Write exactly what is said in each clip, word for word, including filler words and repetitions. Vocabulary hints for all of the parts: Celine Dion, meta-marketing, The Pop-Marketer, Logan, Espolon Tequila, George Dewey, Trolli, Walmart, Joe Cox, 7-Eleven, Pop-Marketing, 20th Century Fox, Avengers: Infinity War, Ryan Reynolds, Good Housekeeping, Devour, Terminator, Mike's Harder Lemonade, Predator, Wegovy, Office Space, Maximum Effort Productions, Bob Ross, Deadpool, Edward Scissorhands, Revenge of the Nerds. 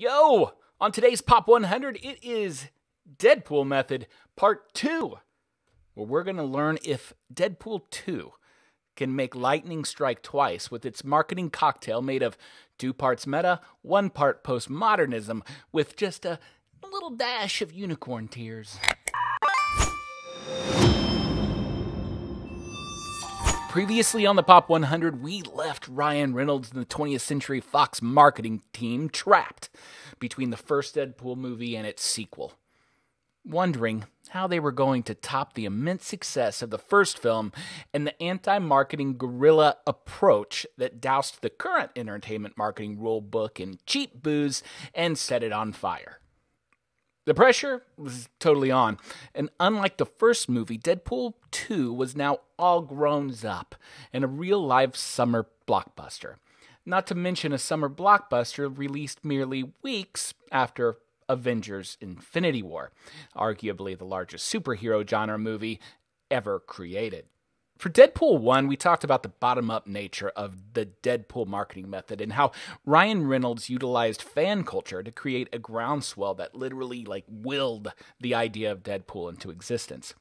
Yo! On today's Pop one hundred, it is Deadpool Method Part two, where we're going to learn if Deadpool two can make lightning strike twice with its marketing cocktail made of two parts meta, one part postmodernism, with just a little dash of unicorn tears. Previously on the Pop one hundred, we left Ryan Reynolds and the twentieth Century Fox marketing team trapped between the first Deadpool movie and its sequel, wondering how they were going to top the immense success of the first film and the anti-marketing guerrilla approach that doused the current entertainment marketing rule book in cheap booze and set it on fire. The pressure was totally on, and unlike the first movie, Deadpool two was now all grown up and a real-life summer blockbuster. Not to mention a summer blockbuster released merely weeks after Avengers: Infinity War, arguably the largest superhero genre movie ever created. For Deadpool one, we talked about the bottom-up nature of the Deadpool marketing method and how Ryan Reynolds utilized fan culture to create a groundswell that literally, like, willed the idea of Deadpool into existence.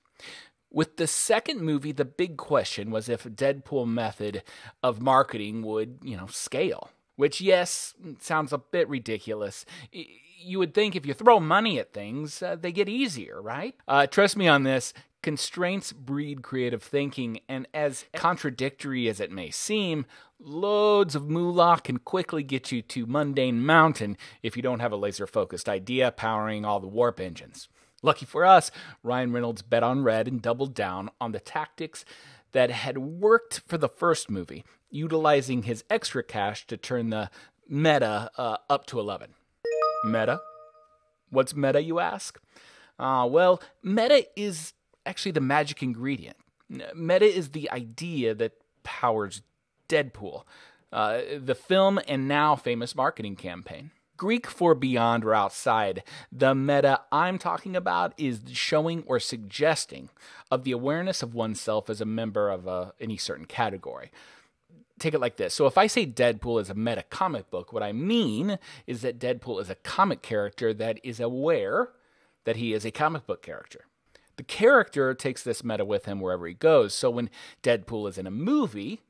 With the second movie, the big question was if Deadpool method of marketing would, you know, scale. Which, yes, sounds a bit ridiculous. You would think if you throw money at things, uh, they get easier, right? Uh, trust me on this. Constraints breed creative thinking, and as contradictory as it may seem, loads of moolah can quickly get you to Mundane Mountain if you don't have a laser-focused idea powering all the warp engines. Lucky for us, Ryan Reynolds bet on red and doubled down on the tactics that had worked for the first movie, utilizing his extra cash to turn the meta uh, up to eleven. Meta? What's meta, you ask? Uh, well, meta is actually the magic ingredient. Meta is the idea that powers Deadpool, uh, the film and now famous marketing campaign. Greek for beyond or outside, the meta I'm talking about is the showing or suggesting of the awareness of oneself as a member of a, any certain category. Take it like this. So if I say Deadpool is a meta comic book, what I mean is that Deadpool is a comic character that is aware that he is a comic book character. The character takes this meta with him wherever he goes. So when Deadpool is in a movie,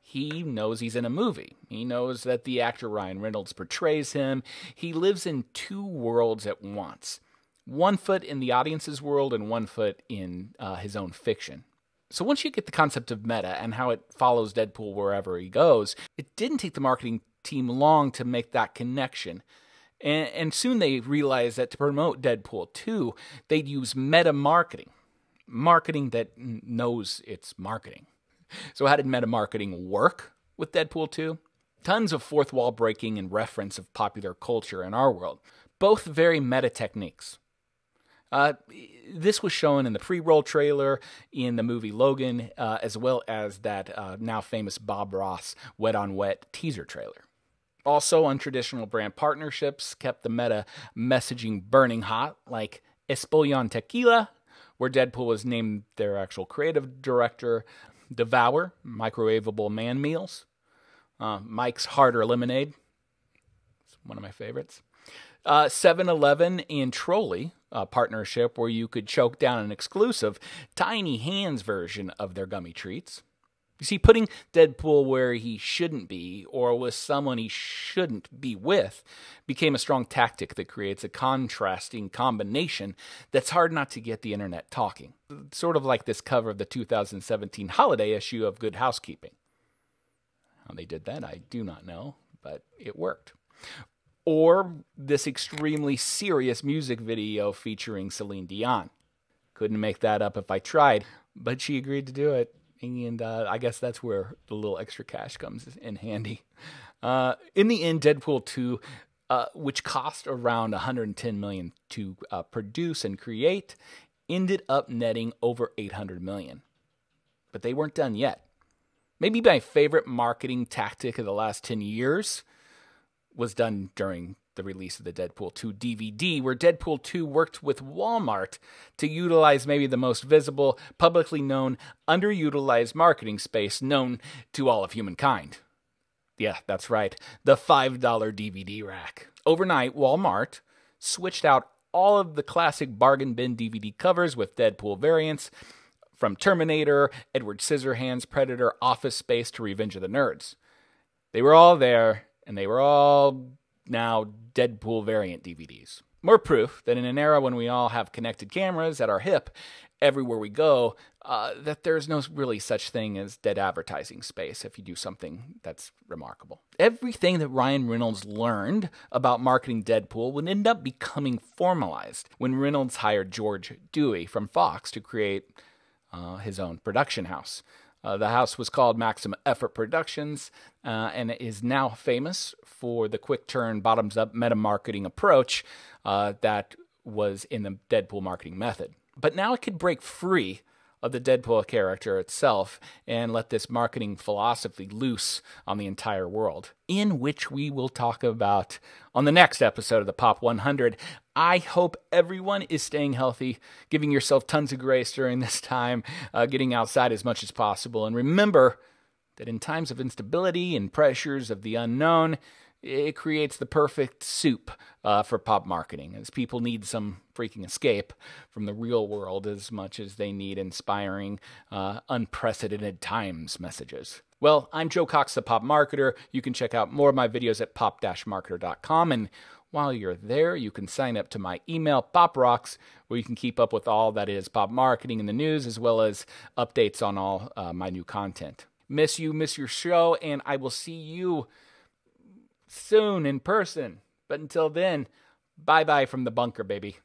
he knows he's in a movie. He knows that the actor Ryan Reynolds portrays him. He lives in two worlds at once. One foot in the audience's world and one foot in uh, his own fiction. So once you get the concept of meta and how it follows Deadpool wherever he goes, it didn't take the marketing team long to make that connection. And, and soon they realized that to promote Deadpool two, they'd use meta-marketing. Marketing that knows it's marketing. So how did meta-marketing work with Deadpool two? Tons of fourth wall breaking and reference of popular culture in our world. Both very meta techniques. Uh, this was shown in the pre-roll trailer, in the movie Logan, uh, as well as that uh, now famous Bob Ross Wet on Wet teaser trailer. Also, untraditional brand partnerships kept the meta messaging burning hot, like Espolon Tequila, where Deadpool was named their actual creative director, Devour, microwavable man meals, uh, Mike's Harder Lemonade, it's one of my favorites, uh, seven eleven and Trolli, a partnership where you could choke down an exclusive tiny hands version of their gummy treats. You see, putting Deadpool where he shouldn't be, or with someone he shouldn't be with, became a strong tactic that creates a contrasting combination that's hard not to get the internet talking. Sort of like this cover of the two thousand seventeen holiday issue of Good Housekeeping. How they did that, I do not know, but it worked. Or this extremely serious music video featuring Celine Dion. Couldn't make that up if I tried, but she agreed to do it. And uh, I guess that's where the little extra cash comes in handy. Uh, in the end, Deadpool two, uh, which cost around one hundred ten million dollars to uh, produce and create, ended up netting over eight hundred million dollars. But they weren't done yet. Maybe my favorite marketing tactic of the last ten years was done during the release of the Deadpool two D V D, where Deadpool two worked with Walmart to utilize maybe the most visible, publicly known, underutilized marketing space known to all of humankind. Yeah, that's right, the five dollar D V D rack. Overnight, Walmart switched out all of the classic bargain bin D V D covers with Deadpool variants from Terminator, Edward Scissorhands, Predator, Office Space to Revenge of the Nerds. They were all there, and they were all now Deadpool variant D V Ds. More proof that in an era when we all have connected cameras at our hip everywhere we go, uh, that there's no really such thing as dead advertising space if you do something that's remarkable. Everything that Ryan Reynolds learned about marketing Deadpool would end up becoming formalized when Reynolds hired George Dewey from Fox to create uh, his own production house. Uh, the house was called Maximum Effort Productions uh, and is now famous for the quick-turn, bottoms-up meta-marketing approach uh, that was in the Deadpool marketing method. But now it could break free of the Deadpool character itself and let this marketing philosophy loose on the entire world, in which we will talk about on the next episode of the Pop one hundred. I hope everyone is staying healthy, giving yourself tons of grace during this time, uh, getting outside as much as possible. And remember that in times of instability and pressures of the unknown, it creates the perfect soup uh, for pop marketing, as people need some freaking escape from the real world as much as they need inspiring, uh, unprecedented times messages. Well, I'm Joe Cox, the Pop Marketer. You can check out more of my videos at pop dash marketer dot com, and while you're there, you can sign up to my email, Pop Rocks, where you can keep up with all that is pop marketing in the news, as well as updates on all uh, my new content. Miss you, miss your show, and I will see you soon in person. But until then, bye-bye from the bunker, baby.